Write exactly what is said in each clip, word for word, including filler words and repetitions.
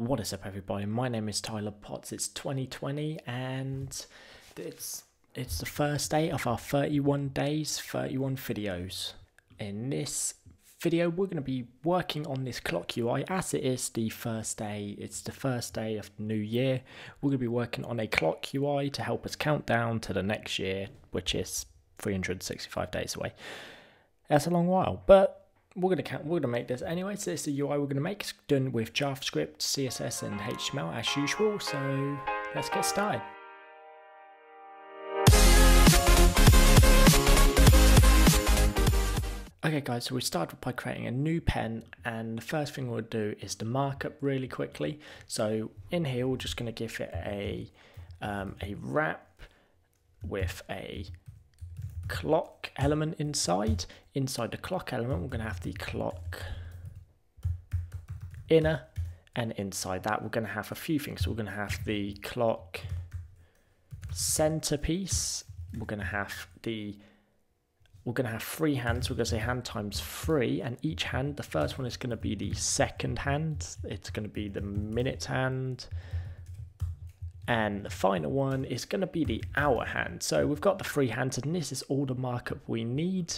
What is up, everybody? My name is Tyler Potts. It's twenty twenty and it's it's the first day of our thirty-one days, thirty-one videos. In this video we're going to be working on this clock U I as it is the first day. It's the first day of the new year. We're going to be working on a clock U I to help us count down to the next year, which is three hundred sixty-five days away. That's a long while, but We're going to count, we're going to make this anyway. So this is the U I we're going to make. It's done with JavaScript, C S S and H T M L as usual. So let's get started. Okay guys, so we started by creating a new pen, and the first thing we'll do is the markup really quickly. So in here we're just going to give it a, um, a wrap with a clock element inside. Inside the clock element, we're going to have the clock inner, and inside that, we're going to have a few things. So we're going to have the clock centerpiece. We're going to have the we're going to have three hands. We're going to say hand times three, and each hand, the first one is going to be the second hand. It's going to be the minute hand. And the final one is going to be the hour hand. So we've got the three hands, and this is all the markup we need.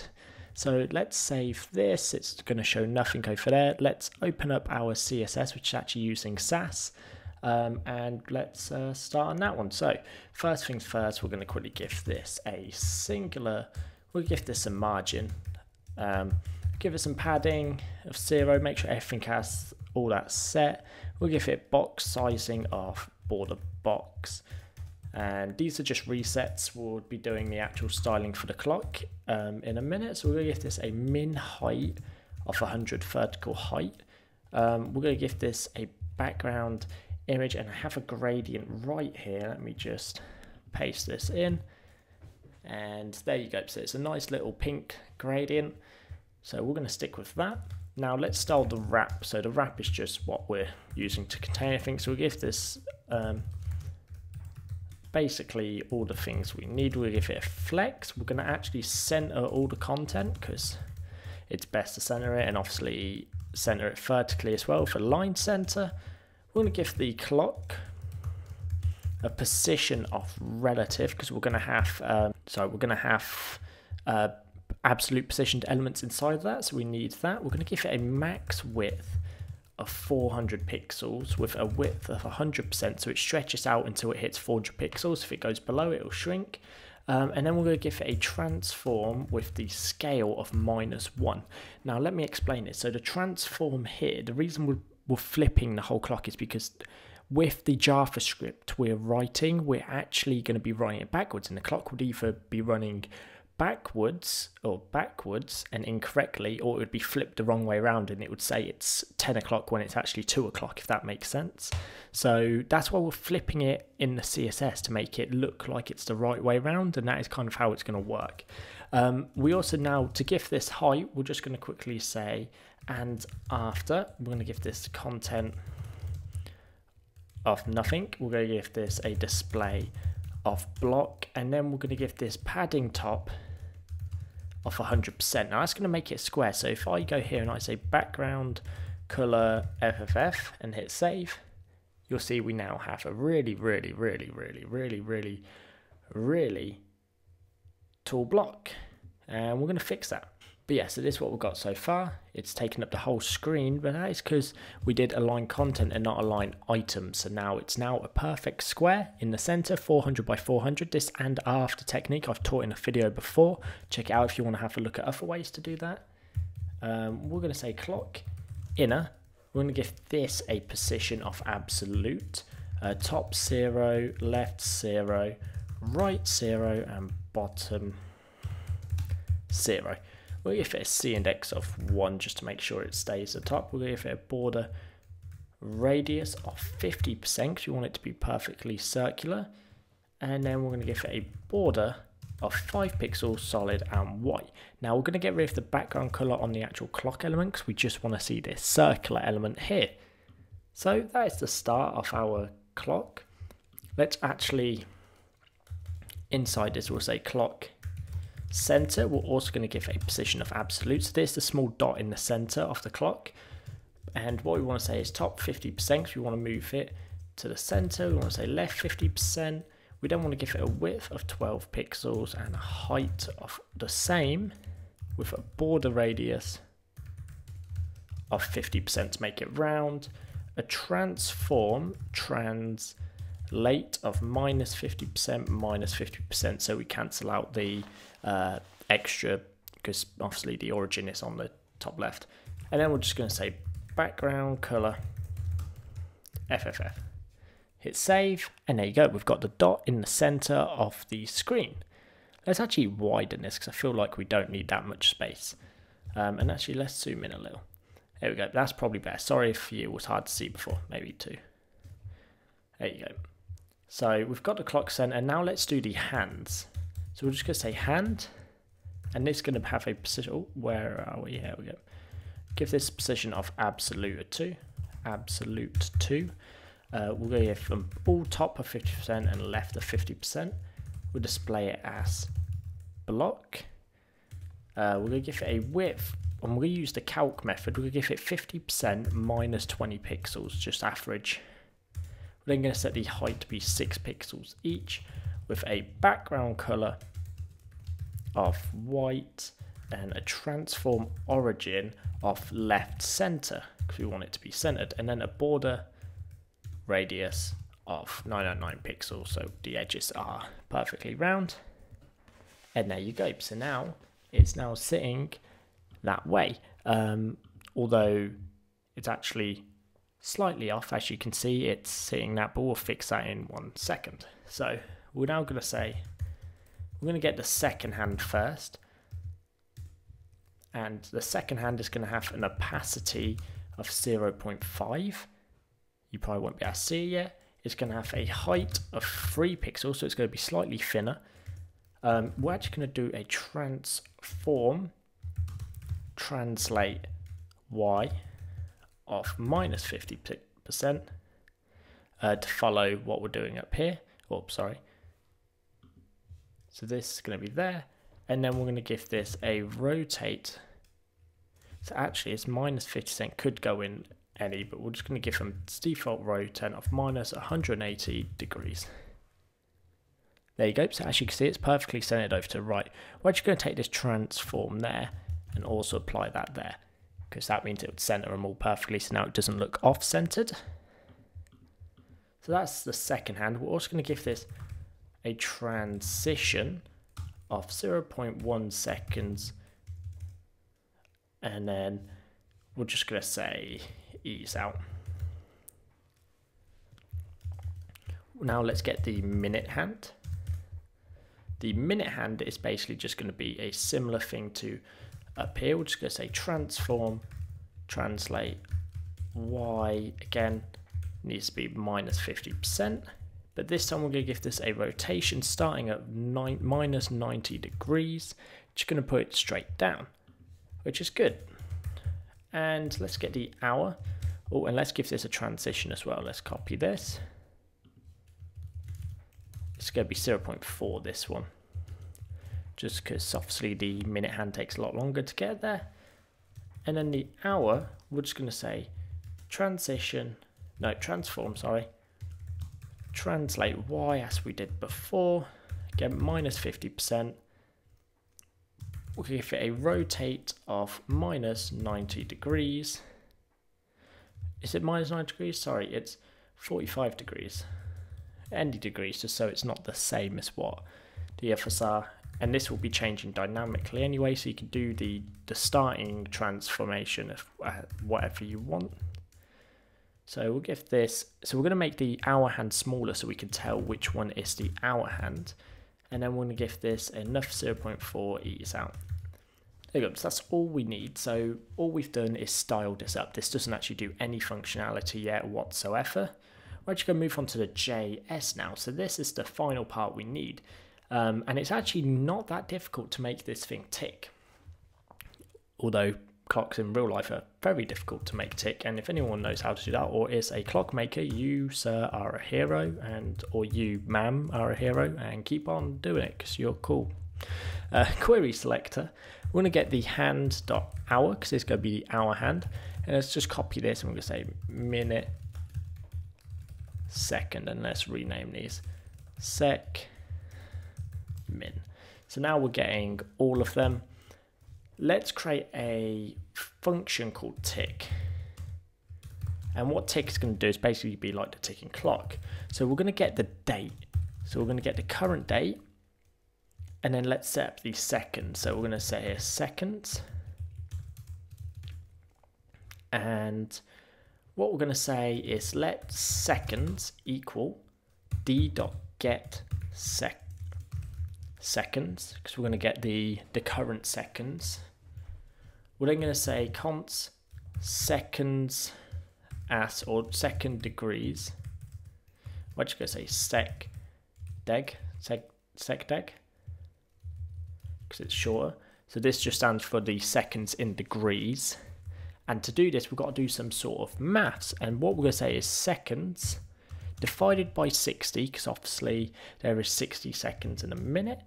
So let's save this. It's going to show nothing over there. Let's open up our C S S, which is actually using Sass. Um, and let's uh, start on that one. So first things first, we're going to quickly give this a singular. We'll give this a margin. Um, give it some padding of zero. Make sure everything has all that set. We'll give it box sizing of border box, and these are just resets. We'll be doing the actual styling for the clock um, in a minute. So we're going to give this a min height of one hundred vertical height. Um, we're going to give this a background image, and I have a gradient right here. Let me just paste this in, and there you go. So it's a nice little pink gradient. So we're going to stick with that. Now let's style the wrap. So the wrap is just what we're using to contain everything. So we'll give this um, basically all the things we need. We'll give it a flex. We're going to actually center all the content because it's best to center it, and obviously center it vertically as well for line center. We're going to give the clock a position of relative because we're going to have, um, so we're going to have uh, absolute positioned elements inside of that, so we need that. We're going to give it a max width of four hundred pixels with a width of one hundred percent, so it stretches out until it hits four hundred pixels. If it goes below, it will shrink. Um, and then we're going to give it a transform with the scale of minus one. Now let me explain it. So the transform here, the reason we're, we're flipping the whole clock is because with the JavaScript we're writing, we're actually going to be running it backwards, and the clock would either be running backwards or backwards and incorrectly, or it would be flipped the wrong way around and it would say it's ten o'clock when it's actually two o'clock, if that makes sense. So that's why we're flipping it in the C S S, to make it look like it's the right way around, and that is kind of how it's going to work. Um, we also, now to give this height, we're just going to quickly say and after. We're going to give this content of nothing. We're going to give this a display of block, and then we're going to give this padding top of one hundred percent. Now that's going to make it square. So if I go here and I say background color F F F and hit save, you'll see we now have a really, really, really, really, really, really, really tall block, and we're going to fix that. But yeah, so this is what we've got so far. It's taken up the whole screen, but that is because we did align content and not align items. So now it's now a perfect square in the center, four hundred by four hundred. This and after technique I've taught in a video before. Check it out if you want to have a look at other ways to do that. Um, we're going to say clock inner. We're going to give this a position of absolute. Uh, top zero, left zero, right zero, and bottom zero. We'll give it a C index of one just to make sure it stays at the top. We'll give it a border radius of fifty percent because we want it to be perfectly circular. And then we're going to give it a border of five pixels, solid and white. Now we're going to get rid of the background color on the actual clock element because we just want to see this circular element here. So that is the start of our clock. Let's actually, inside this we'll say clock center. We're also going to give a position of absolute. So there's the small dot in the center of the clock, And what we want to say is top fifty percent, because we want to move it to the center. We want to say left fifty percent. We don't want to give it a width of twelve pixels and a height of the same with a border radius of fifty percent to make it round. A transform translate of minus fifty percent, minus fifty percent. So we cancel out the uh, extra, because obviously the origin is on the top left. And then we're just going to say background color F F F. Hit save, and there you go. We've got the dot in the center of the screen. Let's actually widen this because I feel like we don't need that much space. Um, and actually, let's zoom in a little. There we go. That's probably better. Sorry if it was hard to see before. Maybe two. There you go. So we've got the clock center. Now let's do the hands. So we're just going to say hand, and it's going to have a position. Oh, where are we? Here we go. Give this position of absolute two. Absolute two. Uh, we'll go here from all top of fifty percent and left of fifty percent. We'll display it as block. Uh, we're going to give it a width, and we'll use the calc method. We'll give it fifty percent minus twenty pixels, just average. We're then going to set the height to be six pixels each, with a background color of white and a transform origin of left center, because we want it to be centered, and then a border radius of nine hundred nine pixels, so the edges are perfectly round. And there you go. So now it's now sitting that way, um, although it's actually slightly off. As you can see, it's sitting that, but we'll fix that in one second. So we're now going to say we're going to get the second hand first, and the second hand is going to have an opacity of zero point five. You probably won't be able to see it yet. It's going to have a height of three pixels, so it's going to be slightly thinner. Um, we're actually going to do a transform translate y of minus fifty percent uh, to follow what we're doing up here. Oops, sorry. So this is going to be there, and then we're going to give this a rotate. So actually, it's minus fifty percent, could go in any, but we're just going to give them default rotate of minus one hundred eighty degrees. There you go. So as you can see, it's perfectly centered over to right. We're actually going to take this transform there and also apply that there, because that means it would center them all perfectly, so now it doesn't look off-centered. So that's the second hand. We're also going to give this a transition of zero point one seconds, and then we're just going to say ease out. Now let's get the minute hand. The minute hand is basically just going to be a similar thing to up here. We're just going to say transform, translate y, again, needs to be minus fifty percent. But this time we're going to give this a rotation starting at nine, minus ninety degrees. Just going to put it straight down, which is good. And let's get the hour. Oh, and let's give this a transition as well. Let's copy this. It's going to be zero point four, this one, just because obviously the minute hand takes a lot longer to get there. And then the hour, we're just going to say transition, no, transform, sorry, translate y as we did before, again, minus fifty percent. We'll give it a rotate of minus ninety degrees. Is it minus ninety degrees? Sorry, it's forty-five degrees. Any degrees, just so it's not the same as what the F S are. And this will be changing dynamically anyway, so you can do the, the starting transformation of uh, whatever you want. So we'll give this, so we're going to make the hour hand smaller so we can tell which one is the hour hand. And then we're going to give this enough zero point four ease out. There you go. So that's all we need. So all we've done is style this up. This doesn't actually do any functionality yet whatsoever. We're actually going to move on to the J S now. So this is the final part we need. Um, and it's actually not that difficult to make this thing tick. Although clocks in real life are very difficult to make tick. And if anyone knows how to do that or is a clock maker, you, sir, are a hero, and or you, ma'am, are a hero, and keep on doing it because you're cool. Uh, query selector, we're going to get the hand dot hour because it's going to be the hour hand. And let's just copy this and we're gonna say minute, second, and let's rename these sec, min. So now we're getting all of them. Let's create a function called tick. And what tick is going to do is basically be like the ticking clock. So we're going to get the date. So we're going to get the current date. And then let's set up the seconds. So we're going to say here seconds. And what we're going to say is let seconds equal d.get sec seconds, because we're going to get the, the current seconds. We're then going to say const seconds as, or second degrees. We're just going to say sec deg, sec, sec deg, because it's shorter. So this just stands for the seconds in degrees. And to do this, we've got to do some sort of maths. And what we're going to say is seconds divided by sixty, because obviously there is sixty seconds in a minute.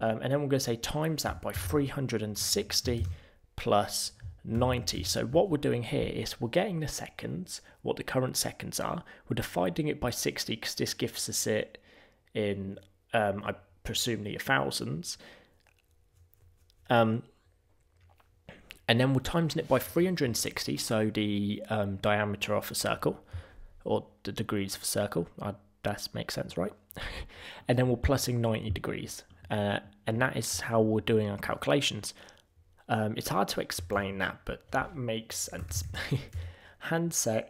Um, and then we're going to say times that by three hundred sixty plus ninety. So what we're doing here is we're getting the seconds, what the current seconds are. We're dividing it by sixty because this gives us it in, um, I presume, the thousands. Um, and then we're timesing it by three hundred sixty, so the um, diameter of a circle, or the degrees of a circle, uh, that makes sense, right? And then we're plussing ninety degrees. Uh, and that is how we're doing our calculations. Um, it's hard to explain that, but that makes sense. Handsec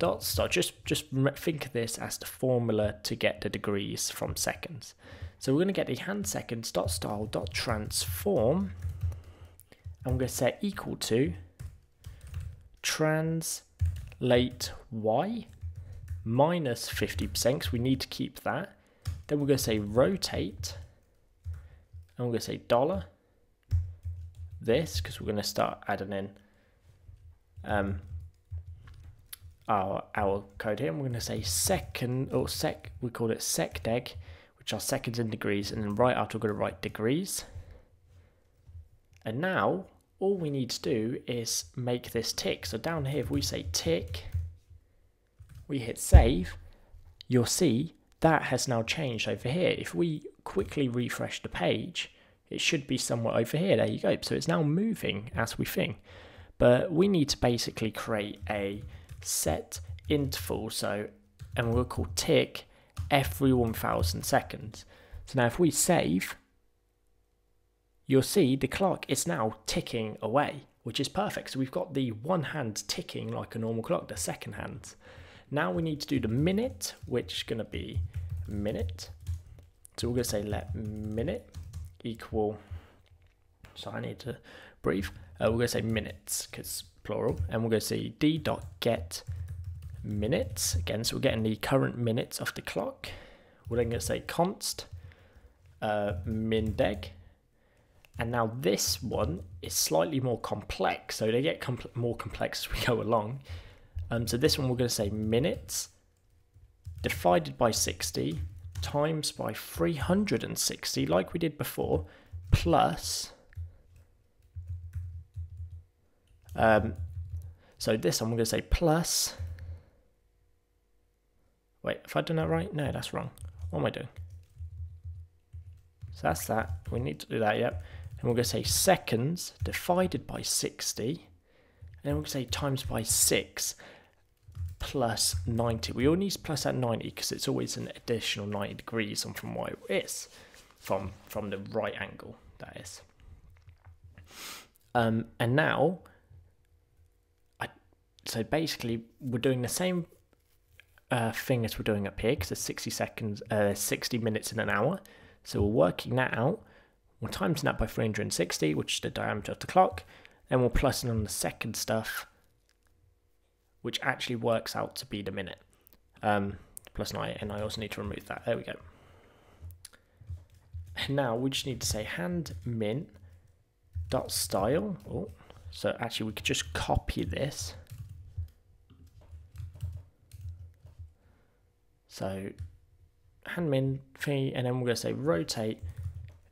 dot star, just, just think of this as the formula to get the degrees from seconds. So we're gonna get the handseconds dot style dot transform, and we're gonna set equal to translate y minus fifty percent, because we need to keep that. Then we're going to say rotate, and we're going to say dollar this, because we're going to start adding in um, our, our code here. And we're going to say second, or sec, we call it secdeg, which are seconds in degrees, and then right after we're going to write degrees. And now all we need to do is make this tick. So down here, if we say tick, we hit save, you'll see that has now changed over here. If we quickly refresh the page, it should be somewhere over here. There you go. So it's now moving as we think. But we need to basically create a set interval. So, and we'll call tick every one thousand seconds. So now if we save, you'll see the clock is now ticking away, which is perfect. So we've got the one hand ticking like a normal clock, the second hand. Now we need to do the minute, which is going to be minute. So we're going to say let minute equal, so I need to breathe. Uh, we're going to say minutes, because plural. And we're going to say d.get minutes. Again, so we're getting the current minutes of the clock. We're then going to say const uh, mindeg. And now this one is slightly more complex. So they get compl more complex as we go along. Um, so this one we're going to say minutes divided by sixty times by three hundred sixty, like we did before, plus, um, so this one we're going to say plus, wait, have I done that right? No, that's wrong. What am I doing? So that's that. We need to do that, yep. And we're going to say seconds divided by sixty, and then we're going to say times by six. Plus ninety. We all need to plus that ninety because it's always an additional ninety degrees on from what it is, from from the right angle, that is. Um, and now, I so basically we're doing the same uh, thing as we're doing up here, because there's sixty seconds, uh, sixty minutes in an hour. So we're working that out. We're timesing that by three hundred sixty, which is the diameter of the clock, and we're plussing on the second stuff, which actually works out to be the minute, um, plus nine, and I also need to remove that. There we go. And now we just need to say hand min dot style. Oh, so actually we could just copy this. So hand min three, and then we're going to say rotate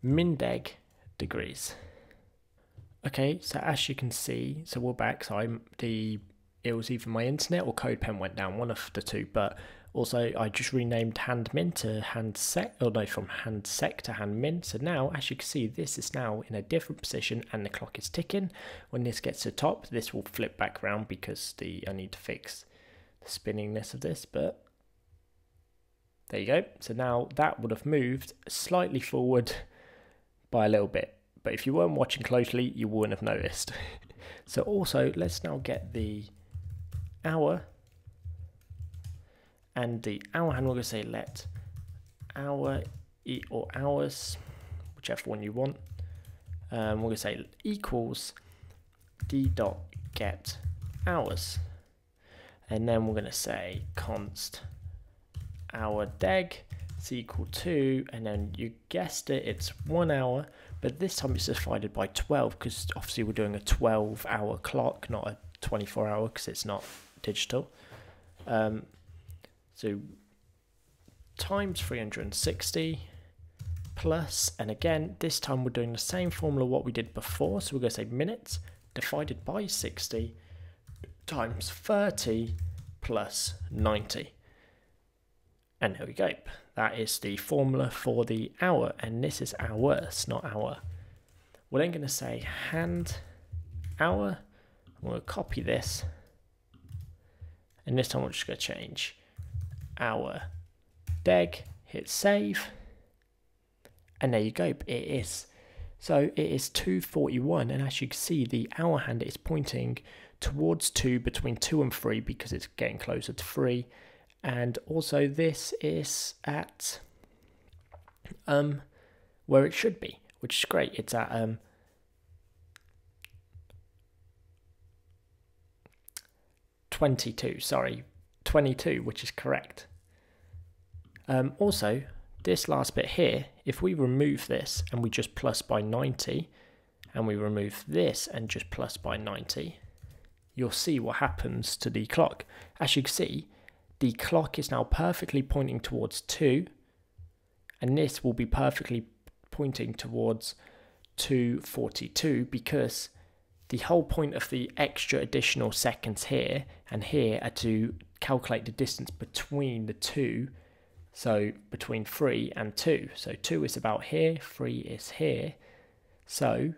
min deg degrees. Okay, so as you can see, so we're back. So I'm the it was either my internet or CodePen went down, one of the two. But also, I just renamed handmin to handsec, or no, from handsec to handmin. So now, as you can see, this is now in a different position, and the clock is ticking. When this gets to the top, this will flip back around because the I need to fix the spinningness of this. But there you go. So now that would have moved slightly forward by a little bit. But if you weren't watching closely, you wouldn't have noticed. So also, let's now get the hour, and the hour handle, we're going to say let hour e or hours, whichever one you want. Um, we're going to say equals d dot get hours, and then we're going to say const hour deg is equal to, and then you guessed it, it's one hour. But this time it's divided by twelve because obviously we're doing a twelve hour clock, not a twenty-four hour because it's not digital. Um, so times three hundred sixty plus, and again, this time we're doing the same formula what we did before. So we're going to say minutes divided by sixty times thirty plus ninety. And there we go. That is the formula for the hour, and this is hours, not hour. We're then going to say hand hour. I'm going to copy this, and this time we're just going to change hour deg. Hit save, and there you go. It is. So it is two forty-one, and as you can see, the hour hand is pointing towards two, between two and three, because it's getting closer to three. And also this is at um, where it should be, which is great. It's at um, twenty-two, sorry, twenty-two, which is correct. Um, also, this last bit here, if we remove this and we just plus by ninety, and we remove this and just plus by ninety, you'll see what happens to the clock. As you can see, the clock is now perfectly pointing towards two, and this will be perfectly pointing towards two forty-two, because the whole point of the extra additional seconds here and here are to calculate the distance between the two, so between three and two. So two is about here, three is here. So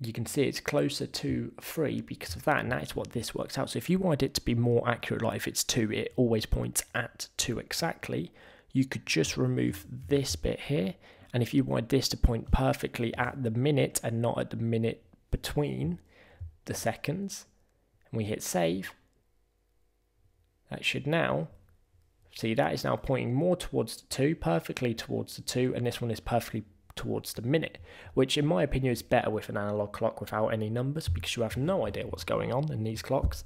you can see it's closer to three because of that, and that is what this works out. So if you wanted it to be more accurate, like if it's two, it always points at two exactly, you could just remove this bit here. And if you wanted this to point perfectly at the minute and not at the minute between the seconds, and we hit save, that should now, see, that is now pointing more towards the two, perfectly towards the two, and this one is perfectly towards the minute, which in my opinion is better with an analog clock without any numbers, because you have no idea what's going on in these clocks.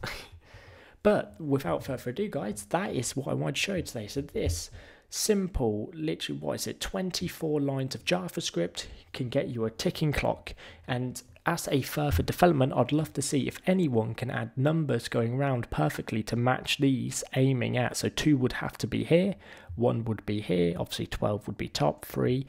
But without further ado, guys, that is what I wanted to show you today. So this simple, literally, what is it, twenty-four lines of JavaScript can get you a ticking clock. And as a further development, I'd love to see if anyone can add numbers going round perfectly to match these aiming at. So two would have to be here, one would be here, obviously twelve would be top, three.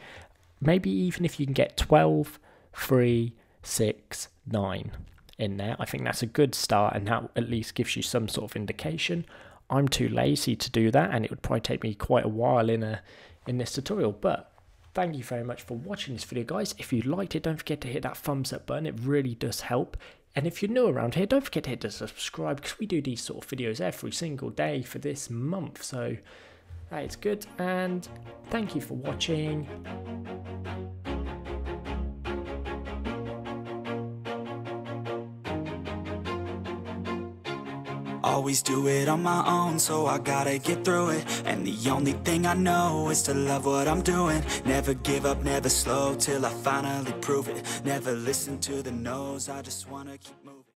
Maybe even if you can get twelve, three, six, nine in there, I think that's a good start, and that at least gives you some sort of indication. I'm too lazy to do that, and it would probably take me quite a while in a in this tutorial. But thank you very much for watching this video, guys. If you liked it, don't forget to hit that thumbs up button, it really does help. And if you're new around here, don't forget to hit the subscribe, because we do these sort of videos every single day for this month. So that is good, and thank you for watching. Always do it on my own, so I gotta get through it. And the only thing I know is to love what I'm doing. Never give up, never slow, till I finally prove it. Never listen to the no's, I just wanna keep